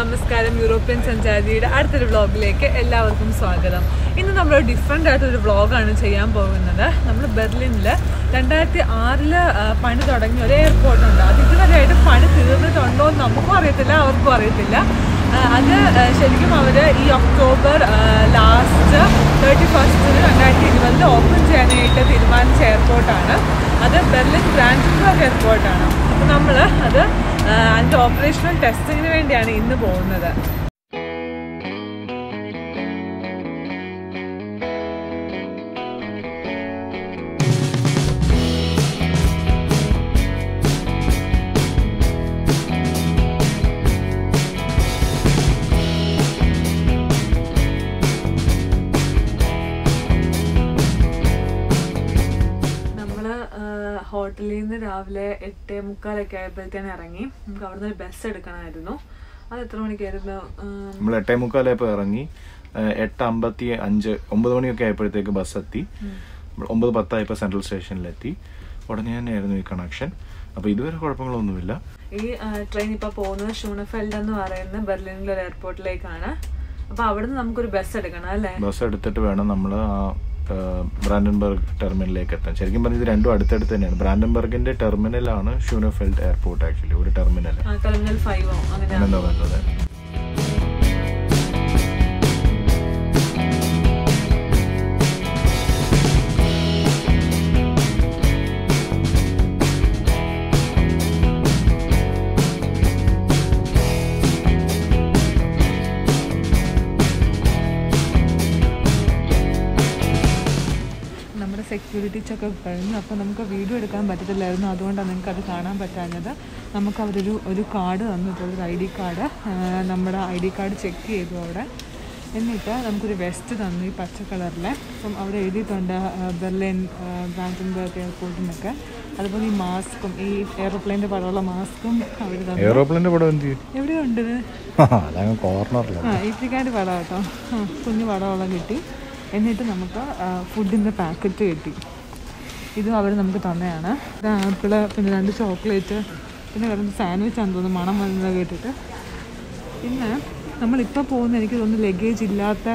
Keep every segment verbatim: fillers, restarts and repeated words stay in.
നമസ്കാരം, യൂറോപ്യൻ സെഞ്ച്വറിയുടെ അടുത്തൊരു വ്ളോഗിലേക്ക് എല്ലാവർക്കും സ്വാഗതം. ഇന്ന് നമ്മൾ ഡിഫറെൻ്റ് ആയിട്ടൊരു വ്ളോഗാണ് ചെയ്യാൻ പോകുന്നത്. നമ്മൾ ബെർലിനിൽ രണ്ടായിരത്തി ആറിൽ പണി തുടങ്ങിയ ഒരു എയർപോർട്ടുണ്ട്. അത് ഇതുവരെയായിട്ട് പണി തീർന്നിട്ടുണ്ടോ എന്ന് നമുക്കും അറിയത്തില്ല, അവർക്കും അറിയത്തില്ല. അത് ശരിക്കും അവർ ഈ ഒക്ടോബർ ലാസ്റ്റ് തേർട്ടി ഫസ്റ്റിന് രണ്ടായിരത്തി ഇരുപതിൽ ഓപ്പൺ ചെയ്യാനായിട്ട് തീരുമാനിച്ച എയർപോർട്ടാണ്. അത് ബെർലിൻ ബ്രാൻഡൻബർഗ് എയർപോർട്ടാണ്. അപ്പോൾ നമ്മൾ അത് അതിൻ്റെ ഓപ്പറേഷണൽ ടെസ്റ്റിങ്ങിന് വേണ്ടിയാണ് ഇന്ന് പോകുന്നത്. ഹോട്ടലിൽ നിന്ന് രാവിലെ എട്ട് മുക്കാലൊക്കെ ആയപ്പോഴത്തേനും ഇറങ്ങി. നമുക്ക് അവിടെ നിന്ന് ബസ് എടുക്കണമായിരുന്നു. അത് എത്ര മണിക്കായിരുന്നു? നമ്മൾ എട്ടേ മുക്കാലായപ്പോൾ ഇറങ്ങി, എട്ട് അമ്പത്തി അഞ്ച് ഒമ്പത് മണിയൊക്കെ ആയപ്പോഴത്തേക്ക് ബസ് എത്തി. ഒമ്പത് പത്തായപ്പോൾ സെൻട്രൽ സ്റ്റേഷനിലെത്തി. ഉടനെ തന്നെയായിരുന്നു ഈ കണക്ഷൻ. അപ്പോൾ ഇതുവരെ കുഴപ്പങ്ങളൊന്നുമില്ല. ഈ ട്രെയിൻ ഇപ്പോൾ പോകുന്നത് ഷൂണഫെൽഡ് എന്ന് പറയുന്ന ബെർലിനിലെ ഒരു എയർപോർട്ടിലേക്കാണ്. അപ്പോൾ അവിടെ നിന്ന് നമുക്കൊരു ബസ് എടുക്കണം അല്ലേ? ബസ് എടുത്തിട്ട് വേണം നമ്മൾ ബ്രാൻഡൻബർഗ് ടെർമിനലിലേക്ക് എത്താൻ. ശരിക്കും പറഞ്ഞത് രണ്ടും അടുത്തടുത്ത് തന്നെയാണ്. ബ്രാൻഡൻബർഗിന്റെ ടെർമിനലാണ് ഷൂണഫെൽഡ് എയർപോർട്ട്. ആക്ച്വലി ഒരു ടെർമിനൽ ടെർമിനൽ ഫൈവോ അങ്ങനെയാണോ പറഞ്ഞത്. സെക്യൂരിറ്റി ചെക്കപ്പ് കഴിഞ്ഞു. അപ്പോൾ നമുക്ക് വീഡിയോ എടുക്കാൻ പറ്റത്തില്ലായിരുന്നു, അതുകൊണ്ടാണ് നിങ്ങൾക്ക് അത് കാണാൻ പറ്റാഞ്ഞത്. നമുക്ക് അവരൊരു ഒരു കാർഡ് തന്നിട്ടുള്ള ഒരു ഐ ഡി കാർഡ്, നമ്മുടെ ഐ ഡി കാർഡ് ചെക്ക് ചെയ്തു അവിടെ. എന്നിട്ട് നമുക്കൊരു വെസ്റ്റ് തന്നു, ഈ പച്ച കളറിലെ. അപ്പം അവിടെ എഴുതിയിട്ടുണ്ട് ബെർലിൻ ബ്രാൻഡൻബർഗ് എയർപോർട്ടിനൊക്കെ. അതുപോലെ ഈ മാസ്കും, ഈ എയറോപ്ലെയിൻ്റെ പടമുള്ള മാസ്കും അവർ തന്നു. എയറോപ്ലെയിൻ്റെ പടം എവിടെയോ ഉണ്ട്, ആ ഈറ്റിക്കാൻ്റെ പടം കേട്ടോ, കുഞ്ഞു പടമുള്ള കിട്ടി. എന്നിട്ട് നമുക്ക് ഫുഡിൻ്റെ പാക്കറ്റ് കിട്ടി, ഇതും അവർ നമുക്ക് തന്നെയാണ്. ഒരു ആപ്പിള്, പിന്നെ രണ്ട് ചോക്ലേറ്റ്, പിന്നെ വേറെ സാൻഡ്വിച്ചാണ് തോന്നുന്നു മണം വന്നത് കേട്ടിട്ട്. പിന്നെ നമ്മളിപ്പോൾ പോകുന്ന എനിക്ക് തോന്നുന്നു ലഗേജ് ഇല്ലാത്ത,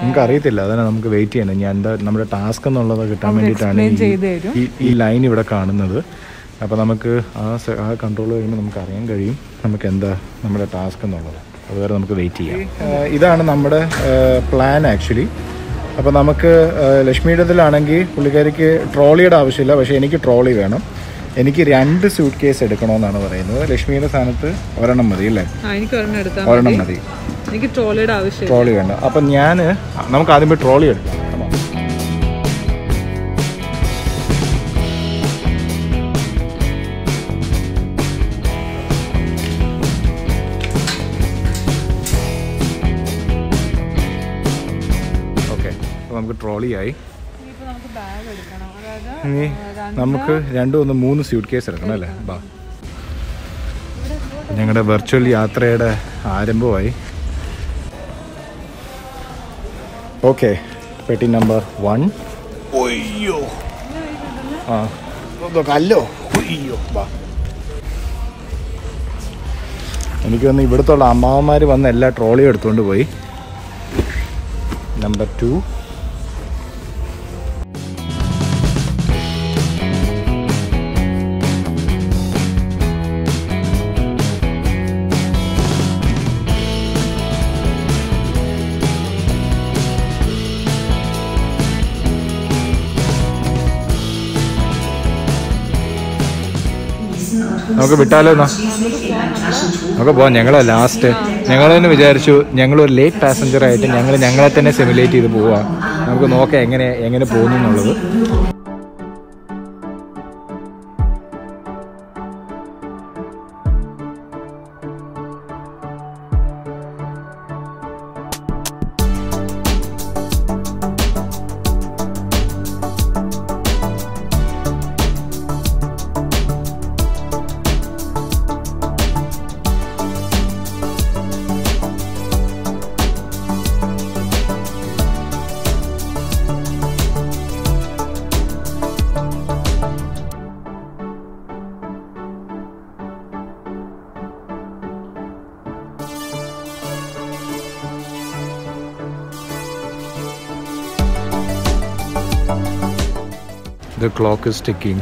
നമുക്കറിയത്തില്ല, അതാണ് നമുക്ക് വെയിറ്റ് ചെയ്യണം. ഞാൻ എന്താ നമ്മുടെ ടാസ്ക് എന്നുള്ളത് കിട്ടാൻ വേണ്ടിയിട്ടാണ് ഈ ലൈൻ ഇവിടെ കാണുന്നത്. അപ്പോൾ നമുക്ക് ആ ആ കൺട്രോൾ കഴിയുമ്പോൾ നമുക്ക് അറിയാൻ കഴിയും നമുക്ക് എന്താ നമ്മുടെ ടാസ്ക് എന്നുള്ളത്. അതുവരെ നമുക്ക് വെയിറ്റ് ചെയ്യാം. ഇതാണ് നമ്മുടെ പ്ലാൻ ആക്ച്വലി. അപ്പോൾ നമുക്ക് ലക്ഷ്മിയുടെ ഇതിലാണെങ്കിൽ പുള്ളിക്കാരിക്ക് ട്രോളിയുടെ ആവശ്യമില്ല, പക്ഷേ എനിക്ക് ട്രോളി വേണം. എനിക്ക് രണ്ട് സ്യൂട്ട് കേസ് എടുക്കണമെന്നാണ് പറയുന്നത്. ലക്ഷ്മിയുടെ സ്ഥാനത്ത് ഒരെണ്ണം മതി അല്ലേ? ഒരെണ്ണം മതി, എനിക്ക് ട്രോളിയുടെ ആവശ്യം, ട്രോളി വേണ്ട. അപ്പം ഞാൻ നമുക്ക് ആദ്യമേ ട്രോളി എടുക്കാം. നമുക്ക് ട്രോളിയായി. ഇനി നമുക്ക് രണ്ടും ഒന്ന് മൂന്ന് സ്യൂട്ട് കേസ് എടുക്കണം അല്ലേ? ബാ, ഞങ്ങളുടെ വെർച്വൽ യാത്രയുടെ ആരംഭമായി. ഓക്കെ, പെട്ടി നമ്പർ വൺ. ഒയ്യോ, ആ കല്ലോ, ഒയ്യോ. ബാ, എനിക്ക് വന്ന് ഇവിടുത്തുള്ള അമ്മാവന്മാർ വന്ന് എല്ലാ ട്രോളിയും എടുത്തുകൊണ്ട് പോയി. Number two. നമുക്ക് വിട്ടാലോ എന്നാ? നമുക്ക് പോവാം. ഞങ്ങൾ ലാസ്റ്റ് ഞങ്ങൾ തന്നെ വിചാരിച്ചു, ഞങ്ങളൊരു ലേറ്റ് പാസഞ്ചറായിട്ട് ഞങ്ങൾ ഞങ്ങളെ തന്നെ സിമുലേറ്റ് ചെയ്ത് പോവാം. നമുക്ക് നോക്കാം എങ്ങനെ എങ്ങനെ പോകുന്നു എന്നുള്ളത്. The clock is ticking.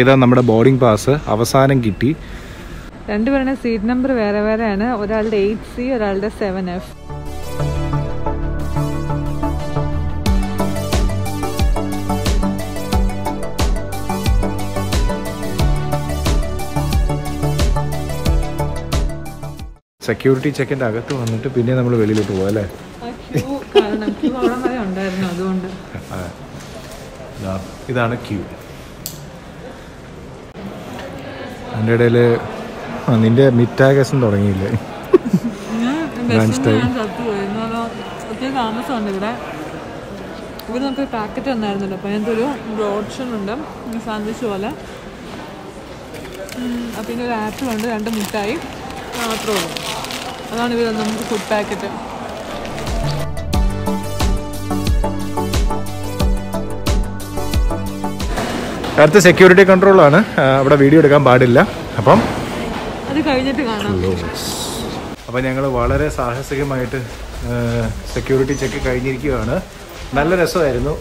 ഇതാ നമ്മുടെ ബോർഡിംഗ് പാസ് അവസാനം കിട്ടി. രണ്ടുപേരുടെ സീറ്റ് നമ്പർ വേറെ വേറെയാണ്. ഒരാളുടെ eight C, ഒരാളുടെ seven F. സെക്യൂരിറ്റി ചെക്കിന്റെ അകത്ത് വന്നിട്ട് പിന്നെ നമ്മൾ വെളിയിലോട്ട് പോവാ അല്ലേ? ഇതാണ് ക്യൂ. അതിൻ്റെ ഇടയിൽ നിൻ്റെ മിറ്റാകേസം തുടങ്ങിയില്ലേ? താമസമുണ്ട് ഇവിടെ. ഇവിടെ നമുക്ക് പാക്കറ്റ് വന്നായിരുന്നല്ലോ, അപ്പം അതിനകത്ത് ഒരു ബ്രോഡ്ഷൻ ഉണ്ട് സാൻഡ്വിച്ച് പോലെ, പിന്നെ ഒരു ആപ്പിളുണ്ട്, രണ്ട് മിഠായി മാത്രമേ ഉള്ളൂ. അതാണ് ഇവർ നമുക്ക് ഫുഡ് പാക്കറ്റ്. അടുത്ത സെക്യൂരിറ്റി കൺട്രോളാണ്. അവിടെ വീഡിയോ എടുക്കാൻ പാടില്ല. അപ്പം അത് കഴിഞ്ഞിട്ട് കാണാം. അപ്പം ഞങ്ങൾ വളരെ സാഹസികമായിട്ട് സെക്യൂരിറ്റി ചെക്ക് കഴിഞ്ഞിരിക്കുകയാണ്. നല്ല രസമായിരുന്നു.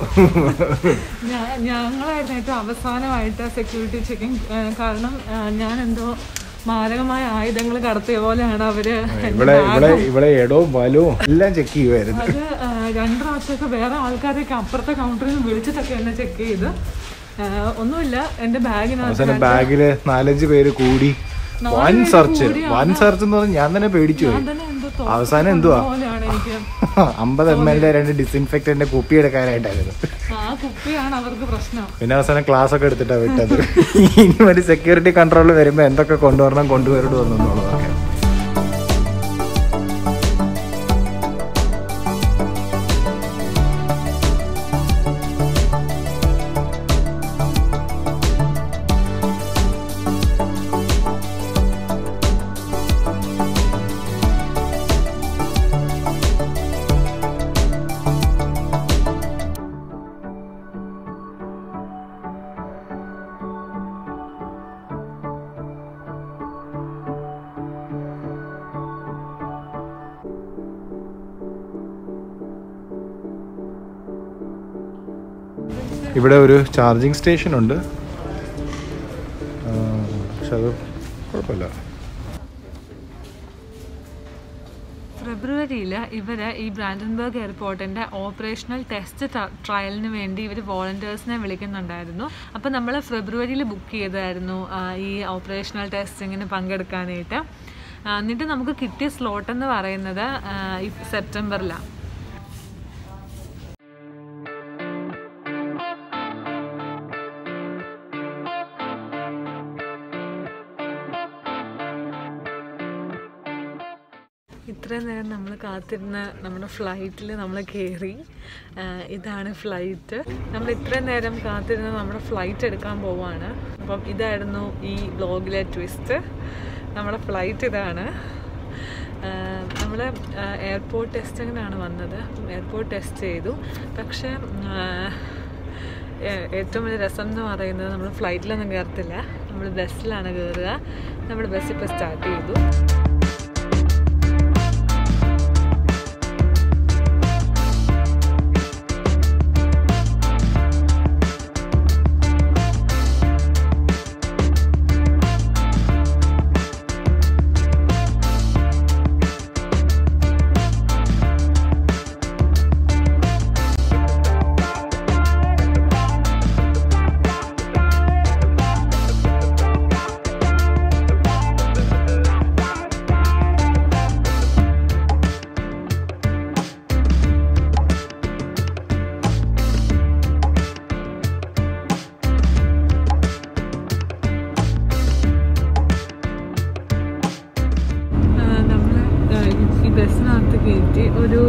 ഞങ്ങളായിരുന്നു ഏറ്റവും അവസാനമായിട്ട് സെക്യൂരിറ്റി ചെക്കിങ്. കാരണം ഞാൻ എന്തോ മാരകമായ ആയുധങ്ങൾ കടത്തിയ പോലെയാണ് അവര് ഇവിടെ ഇടവും വലവും എല്ലാം ചെക്ക് ചെയ്യുമായിരുന്നു. അത് രണ്ട് പ്രാവശ്യമൊക്കെ വേറെ ആൾക്കാരെയൊക്കെ അപ്പുറത്തെ കൗണ്ടറിൽ നിന്ന് വിളിച്ചിട്ടൊക്കെ എന്നെ ചെക്ക് ചെയ്ത് ഒന്നുമില്ല. എന്റെ ബാഗിന് ബാഗില് നാലഞ്ച് പേര് കൂടി വൺ സെർച്ച് വൺ സെർച്ച് എന്ന് പറഞ്ഞാൽ ഞാൻ തന്നെ പേടിച്ചു പോയി. അവസാനം എന്തുവാ അമ്പത് എം എൽ രണ്ട് ഡിസിൻഫെക്ടന്റെ കുപ്പി എടുക്കാനായിട്ടായിരുന്നു. പിന്നെ അവസാനം ക്ലാസ് ഒക്കെ എടുത്തിട്ടാ വിട്ടത്. ഇനി ഒരു സെക്യൂരിറ്റി കൺട്രോളിൽ വരുമ്പോ എന്തൊക്കെ കൊണ്ടുവരണം കൊണ്ടുവരേണ്ടി വന്നുള്ളതൊക്കെ. ഇവിടെ ഒരു ചാർജിങ് സ്റ്റേഷൻ ഉണ്ട്, പക്ഷെ അത് കുഴപ്പമില്ല. ഫെബ്രുവരിയിൽ ഇവര് ഈ ബ്രാൻഡൻബർഗ് എയർപോർട്ടിൻ്റെ ഓപ്പറേഷണൽ ടെസ്റ്റ് ട്രയലിന് വേണ്ടി ഇവർ വോളണ്ടിയേഴ്സിനെ വിളിക്കുന്നുണ്ടായിരുന്നു. അപ്പം നമ്മൾ ഫെബ്രുവരിയിൽ ബുക്ക് ചെയ്തായിരുന്നു ഈ ഓപ്പറേഷണൽ ടെസ്റ്റിങ്ങിന് പങ്കെടുക്കാനായിട്ട്. എന്നിട്ട് നമുക്ക് കിട്ടിയ സ്ലോട്ടെന്ന് പറയുന്നത് സെപ്റ്റംബറിലാണ്. ഇത്രയും നേരം നമ്മൾ കാത്തിരുന്ന നമ്മുടെ ഫ്ലൈറ്റിൽ നമ്മൾ കയറി. ഇതാണ് ഫ്ലൈറ്റ്. നമ്മൾ ഇത്രയും നേരം കാത്തിരുന്ന് നമ്മുടെ ഫ്ലൈറ്റ് എടുക്കാൻ പോവാണ്. അപ്പം ഇതായിരുന്നു ഈ വ്ലോഗിലെ ട്വിസ്റ്റ്. നമ്മുടെ ഫ്ലൈറ്റ് ഇതാണ്. നമ്മൾ എയർപോർട്ട് ടെസ്റ്റിങ്ങിനാണ് വന്നത്. എയർപോർട്ട് ടെസ്റ്റ് ചെയ്തു. പക്ഷേ ഏറ്റവും വലിയ രസം എന്ന് പറയുന്നത് നമ്മൾ ഫ്ലൈറ്റിലൊന്നും കയറത്തില്ല, നമ്മൾ ബസ്സിലാണ് കയറുക. നമ്മൾ ബസ് ഇപ്പോൾ സ്റ്റാർട്ട് ചെയ്തു. ഒരു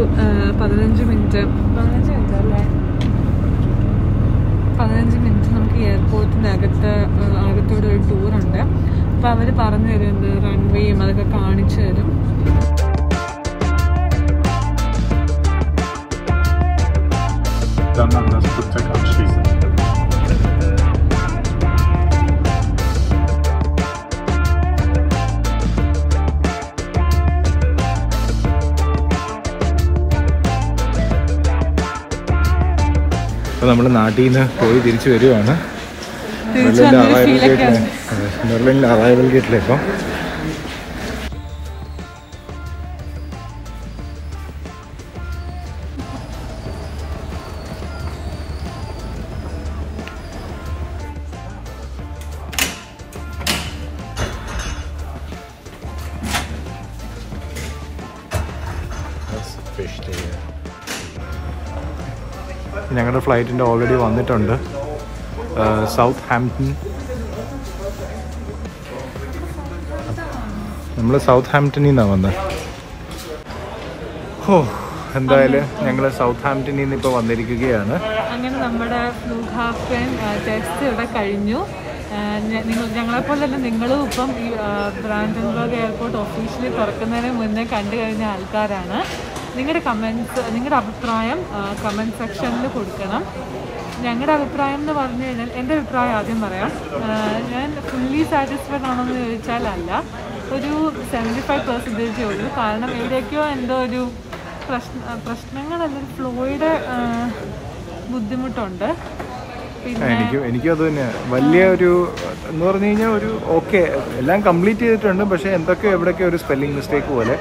പതിനഞ്ച് മിനിറ്റ് പതിനഞ്ച് മിനിറ്റ് അല്ലേ പതിനഞ്ച് മിനിറ്റ് നമുക്ക് എയർപോർട്ടിൻ്റെ അകത്ത് അകത്തോടെ ഒരു ടൂറുണ്ട്. അപ്പോൾ അവർ പറഞ്ഞു തരുന്നത് റൺവേയും അതൊക്കെ കാണിച്ചു തരും. dann an das Flugzeug anschließen. നമ്മൾ നാട്ടിൽ നിന്ന് പോയി തിരിച്ചു വരുവാണ്. ബെർലിൻ അറൈവൽ ഗേറ്റിൽ ഇപ്പം ഞങ്ങളുടെ ഫ്ലൈറ്റിൻ്റെ ഓൾറെഡി വന്നിട്ടുണ്ട് സൗത്ത് ഹാംപ്ടൺ. നമ്മൾ സൗത്ത് ഹാംപ്ടണിൽ നിന്നാണ് വന്നത്. ഓ എന്തായാലും ഞങ്ങൾ സൗത്ത് ഹാംപ്ടണിൽ നിന്ന് ഇപ്പോൾ വന്നിരിക്കുകയാണ്. അങ്ങനെ നമ്മുടെ ഫ്ലൂഹാഫൻ ടെസ്റ്റ് ഇവിടെ കഴിഞ്ഞു. നിങ്ങൾ ഞങ്ങളെപ്പോലെ തന്നെ നിങ്ങളും ഇപ്പം ഈ ബ്രാൻഡൻബർഗ് എയർപോർട്ട് ഒഫീഷ്യലി തുറക്കുന്നതിന് മുന്നേ കണ്ടു കഴിഞ്ഞ ആൾക്കാരാണ്. നിങ്ങളുടെ കമൻസ്, നിങ്ങളുടെ അഭിപ്രായം കമൻറ്റ് സെക്ഷനിൽ കൊടുക്കണം. ഞങ്ങളുടെ അഭിപ്രായം എന്ന് പറഞ്ഞു കഴിഞ്ഞാൽ, എൻ്റെ അഭിപ്രായം ആദ്യം പറയാം. ഞാൻ ഫുള്ളി സാറ്റിസ്ഫൈഡ് ആണെന്ന് ചോദിച്ചാൽ അല്ല, ഒരു സെവൻറ്റി ഫൈവ് പെർസെൻറ്റേജേ ഉള്ളൂ. കാരണം എവിടെയൊക്കെയോ എന്തോ ഒരു പ്രശ്ന പ്രശ്നങ്ങൾ അല്ലെങ്കിൽ ഫ്ലോയുടെ ബുദ്ധിമുട്ടുണ്ട്. എനിക്കും എനിക്കും അത് തന്നെ വലിയ ഒരു എന്ന് പറഞ്ഞു കഴിഞ്ഞാൽ ഒരു ഓക്കെ എല്ലാം കംപ്ലീറ്റ് ചെയ്തിട്ടുണ്ട്. പക്ഷേ എന്തൊക്കെ എവിടെയൊക്കെ ഒരു സ്പെല്ലിംഗ് മിസ്റ്റേക്ക് പോലെ.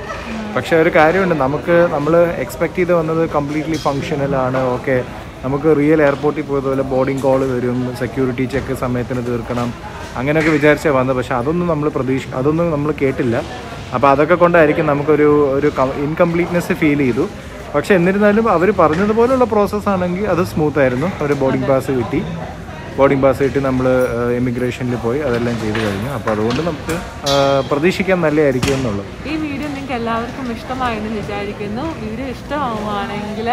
പക്ഷേ ഒരു കാര്യമുണ്ട്, നമുക്ക് നമ്മൾ എക്സ്പെക്ട് ചെയ്ത് വന്നത് കംപ്ലീറ്റ്ലി ഫങ്ഷണലാണ്. ഓക്കെ, നമുക്ക് റിയൽ എയർപോർട്ടിൽ പോയതുപോലെ ബോർഡിംഗ് കോൾ വരും, സെക്യൂരിറ്റി ചെക്ക് സമയത്തിന് തീർക്കണം, അങ്ങനെയൊക്കെ വിചാരിച്ചേ വന്നത്. പക്ഷേ അതൊന്നും നമ്മൾ പ്രതീക്ഷ അതൊന്നും നമ്മൾ കേട്ടില്ല. അപ്പോൾ അതൊക്കെ കൊണ്ടായിരിക്കും നമുക്കൊരു ഒരു ഇൻകംപ്ലീറ്റ്നെസ് ഫീൽ ചെയ്തു. പക്ഷേ എന്നിരുന്നാലും അവർ പറഞ്ഞതുപോലെയുള്ള പ്രോസസ്സാണെങ്കിൽ അത് സ്മൂത്തായിരുന്നു. ഒരു ബോർഡിംഗ് പാസ് കിട്ടി, ബോർഡിംഗ് പാസ് കിട്ടി നമ്മൾ ഇമിഗ്രേഷനിൽ പോയി അതെല്ലാം ചെയ്തു കഴിഞ്ഞു. അപ്പോൾ അതുകൊണ്ട് നമുക്ക് പ്രതീക്ഷിക്കാൻ നല്ലതായിരിക്കും എന്നുള്ളത്. ഈ വീഡിയോ നിങ്ങൾക്ക് എല്ലാവർക്കും ഇഷ്ടമായെന്ന് വിചാരിക്കുന്നു. വീഡിയോ ഇഷ്ടമാവുകയാണെങ്കിൽ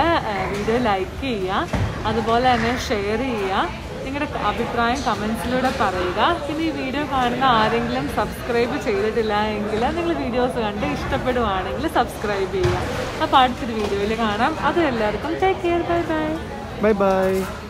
വീഡിയോ ലൈക്ക് ചെയ്യുക, അതുപോലെ തന്നെ ഷെയർ ചെയ്യുക, നിങ്ങളുടെ അഭിപ്രായം കമൻസിലൂടെ പറയുക. പിന്നെ ഈ വീഡിയോ കാണുന്ന ആരെങ്കിലും സബ്സ്ക്രൈബ് ചെയ്തിട്ടില്ല എങ്കിൽ നിങ്ങൾ വീഡിയോസ് കണ്ട് ഇഷ്ടപ്പെടുവാണെങ്കിൽ സബ്സ്ക്രൈബ് ചെയ്യുക. അപ്പോൾ അടുത്തൊരു വീഡിയോയിൽ കാണാം. അത് എല്ലാവർക്കും take care. Bye bye bye by.